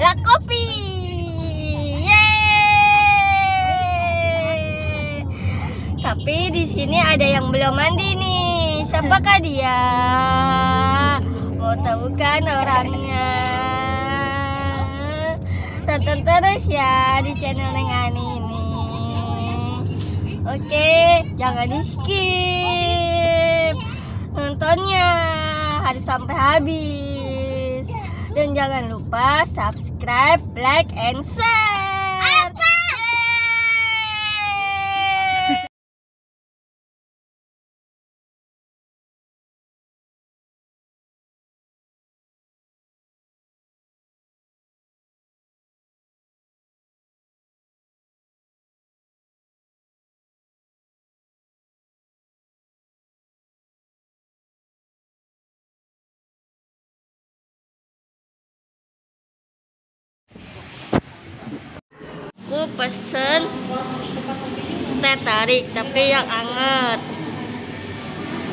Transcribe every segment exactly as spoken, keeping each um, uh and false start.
LaKopi. Yeay. Tapi di sini ada yang belum mandi nih. Siapakah dia? Mau tahu kan orangnya? Tonton terus ya di channel Neng Aniy ini. Oke, jangan di skip nontonnya, harus sampai habis. Dan jangan lupa subscribe, like, and share. Aku pesen teh tarik tapi yang anget,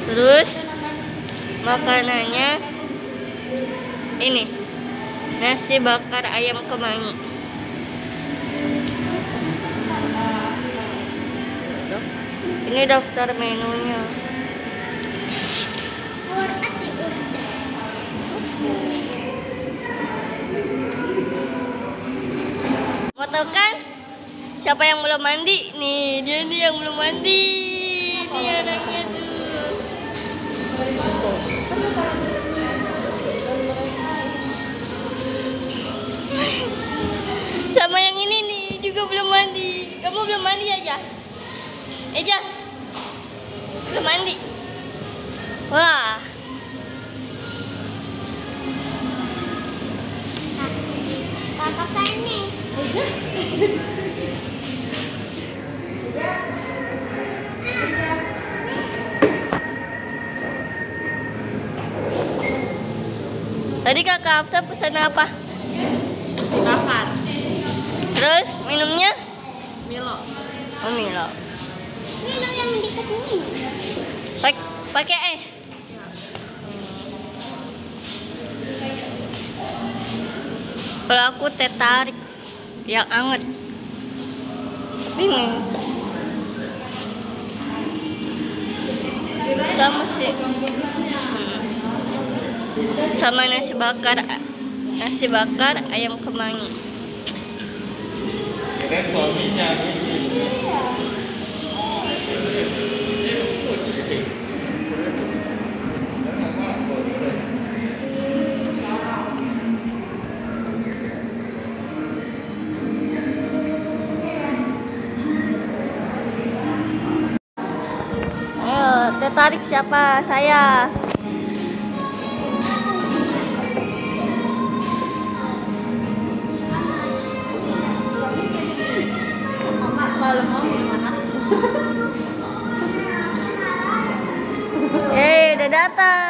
terus makanannya ini nasi bakar ayam kemangi. Ini daftar menunya. Mau tau kan siapa yang belum mandi? Nih dia nih yang belum mandi. Ini anaknya tuh. Sama yang ini nih juga belum mandi. Kamu belum mandi aja. Eja belum mandi. Wah. Kakak ini. Tadi kakak Hapsa pesan apa? Nasi bakar. Terus minumnya? Milo. Oh Milo. Milo yang dikasih minum. Pakai es. Kalau aku teh tarik yang anget. Bingung. Sama sih. Sama nasi bakar, nasi bakar ayam kemangi. Ayo, tertarik siapa? Saya. Eh, udah datang.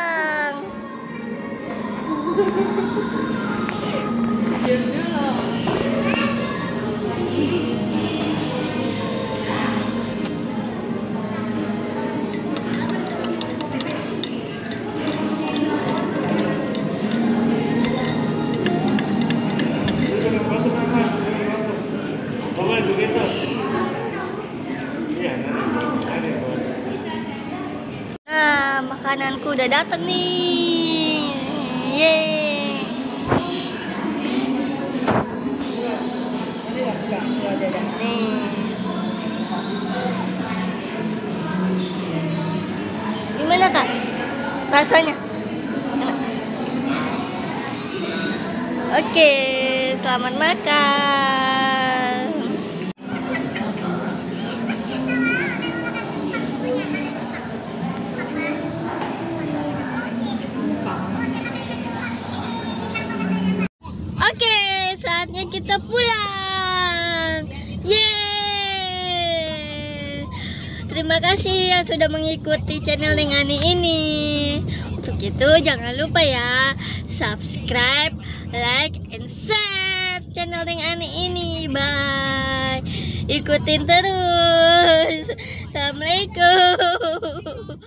Makananku udah dateng nih. Yeay. Nih. Gimana kak? Rasanya? Enak. Oke, selamat makan. Saatnya kita pulang. Yeay. Terima kasih yang sudah mengikuti channel Neng Aniy ini. Untuk itu jangan lupa ya subscribe, like, and share channel Neng Aniy ini. Bye. Ikutin terus. Assalamualaikum.